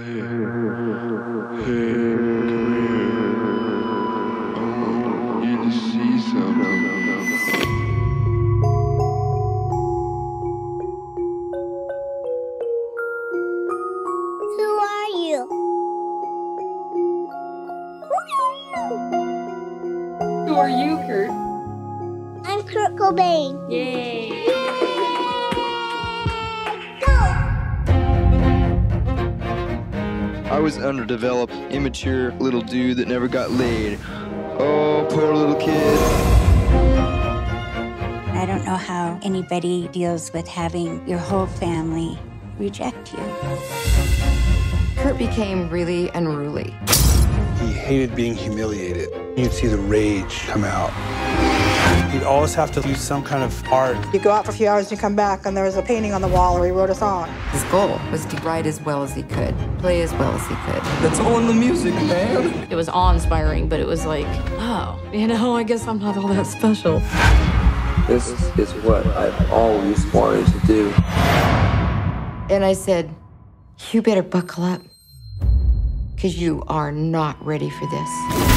Who are you, Kurt? I'm Kurt Cobain. Yay! Yay. Go! I was an underdeveloped, immature little dude that never got laid. Oh, poor little kid. I don't know how anybody deals with having your whole family reject you. Kurt became really unruly. He hated being humiliated. You'd see the rage come out. He'd always have to use some kind of art. You'd go out for a few hours, you'd come back, and there was a painting on the wall, or he wrote a song. His goal was to write as well as he could, play as well as he could. That's all in the music, man. It was awe-inspiring, but it was like, oh, you know, I guess I'm not all that special. This is what I've always wanted to do. And I said, you better buckle up, because you are not ready for this.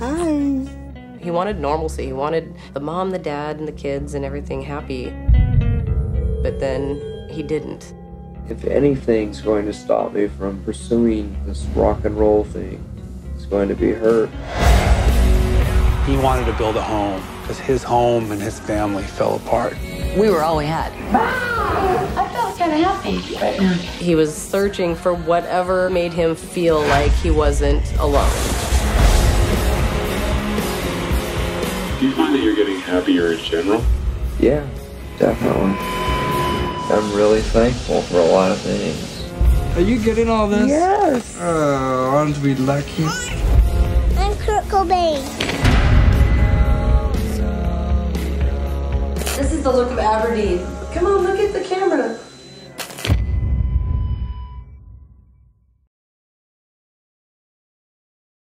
Hi. He wanted normalcy. He wanted the mom, the dad, and the kids and everything happy. But then he didn't. If anything's going to stop me from pursuing this rock and roll thing, it's going to be her. He wanted to build a home because his home and his family fell apart. We were all we had. Wow! I felt kind of happy right now. He was searching for whatever made him feel like he wasn't alone. Do you find that you're getting happier in general? Yeah, definitely. I'm really thankful for a lot of things. Are you getting all this? Yes. Oh, aren't we lucky? I'm Kurt Cobain. This is the look of Aberdeen. Come on, look at the camera.